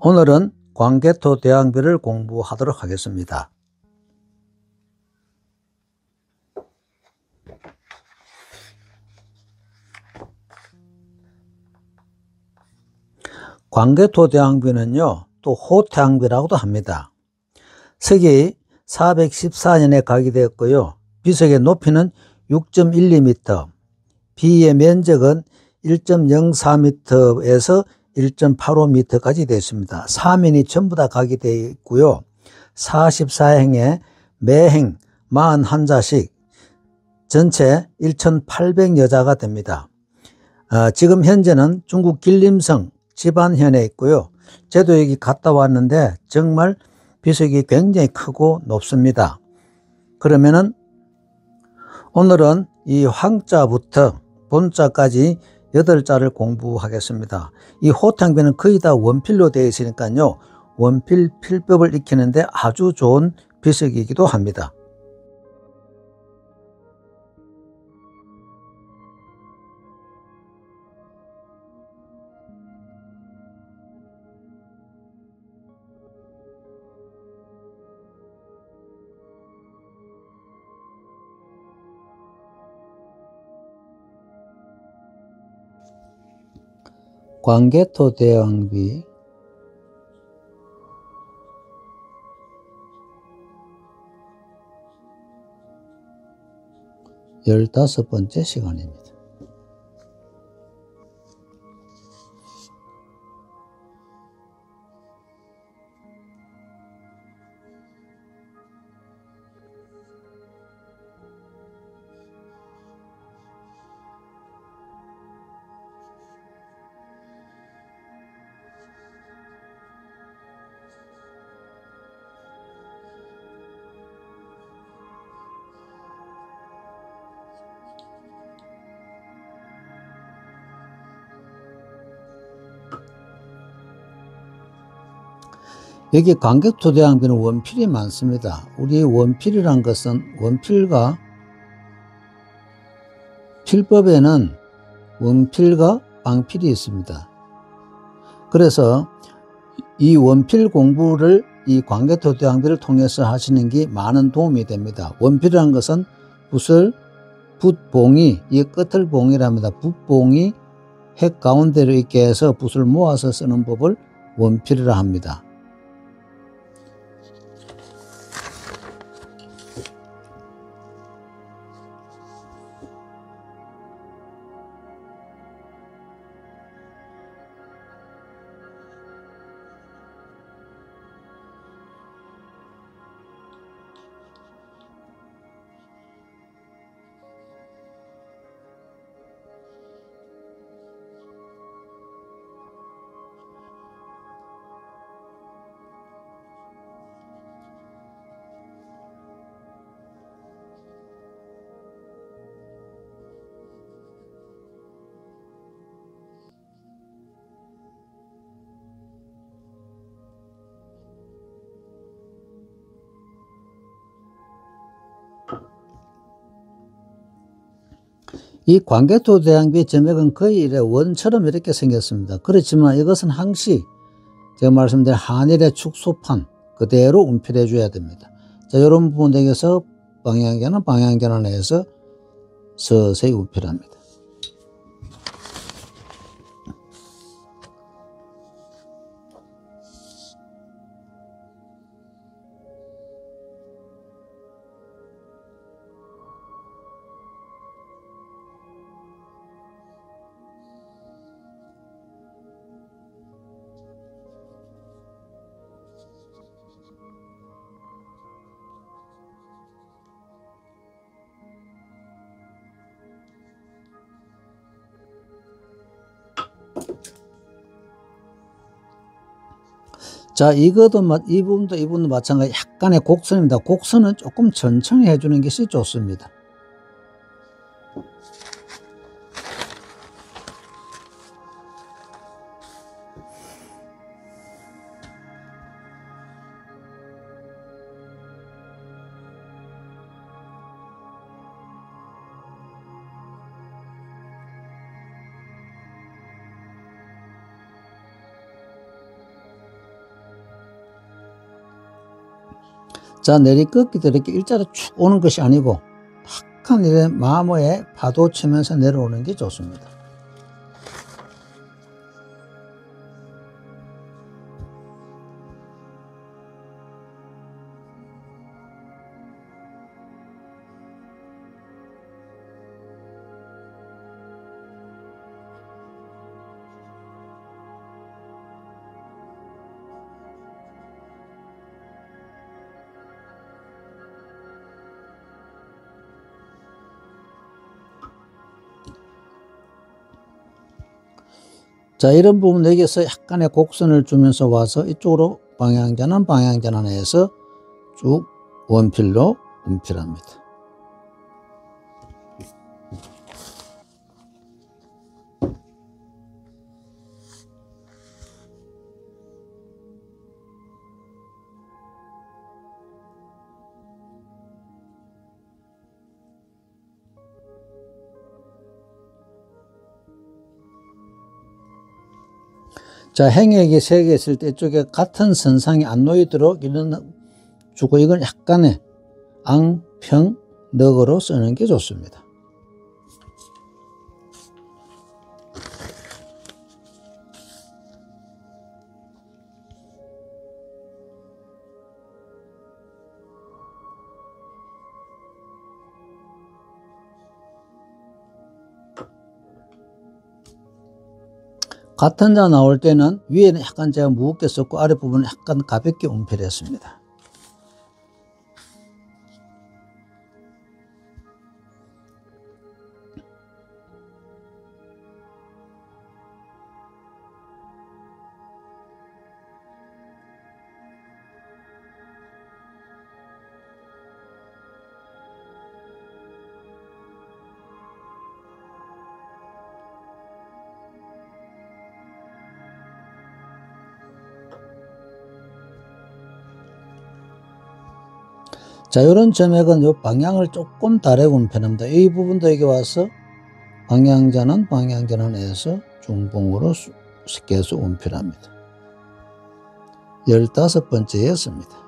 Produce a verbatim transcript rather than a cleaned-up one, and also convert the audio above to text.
오늘은 광개토대왕비를 공부하도록 하겠습니다. 광개토대왕비는요, 또 호태왕비라고도 합니다. 서기 사백십사 년에 가기되었고요. 비석의 높이는 육 점 일 이 미터, 비의 면적은 일 점 영사 미터에서 일 점 팔 오 미터까지 되어 있습니다. 사면이 전부 다 가기되어 있고요. 사십사 행에 매행 사십일 자씩 전체 천팔백 여자가 됩니다. 어, 지금 현재는 중국 길림성 지반현에 있고요. 저도 여기 갔다 왔는데 정말 비석이 굉장히 크고 높습니다. 그러면은 오늘은 이 황자부터 본자까지 여덟 자를 공부하겠습니다. 이 호태왕비는 거의 다 원필로 되어 있으니까요, 원필 필법을 익히는데 아주 좋은 비석이기도 합니다. 광개토대왕비 열다섯 번째 시간입니다. 여기 광개토대왕비는 원필이 많습니다. 우리 원필이란 것은 원필과 필법에는 원필과 방필이 있습니다. 그래서 이 원필 공부를 이 광개토대왕비를 통해서 하시는 게 많은 도움이 됩니다. 원필이란 것은 붓을 붓봉이, 이 끝을 봉이랍니다. 붓봉이 핵 가운데로 있게 해서 붓을 모아서 쓰는 법을 원필이라 합니다. 이 광개토대왕비의 점액은 거의 이래 원처럼 이렇게 생겼습니다. 그렇지만 이것은 항시 제가 말씀드린 한일의 축소판 그대로 운필해 줘야 됩니다. 자, 이런 부분에서 방향견은 방향견을 해서 서서히 운필합니다. 자, 이것도 이 부분도 이 부분도 마찬가지 약간의 곡선입니다. 곡선은 조금 천천히 해주는 것이 좋습니다. 자, 내리꺾기도 이렇게 일자로 쭉 오는 것이 아니고 탁한 이런 마모에 파도 치면서 내려오는 게 좋습니다. 자, 이런 부분 여기서 약간의 곡선을 주면서 와서 이쪽으로 방향전환 방향전환 해서 쭉 원필로 원필합니다. 자, 행액이 세 개 있을 때 이쪽에 같은 선상이 안 놓이도록 이런 주고 이걸 약간의 앙, 평, 넉으로 쓰는 게 좋습니다. 같은 자 나올 때는 위에는 약간 제가 무겁게 썼고 아랫부분은 약간 가볍게 움필했습니다. 자, 요런 점액은 요 방향을 조금 다르게 움펴냅니다. 이 부분도 여기 와서 방향전환, 방향전환해서 중봉으로 쉽게 해서 움필합니다. 열다섯 번째였습니다.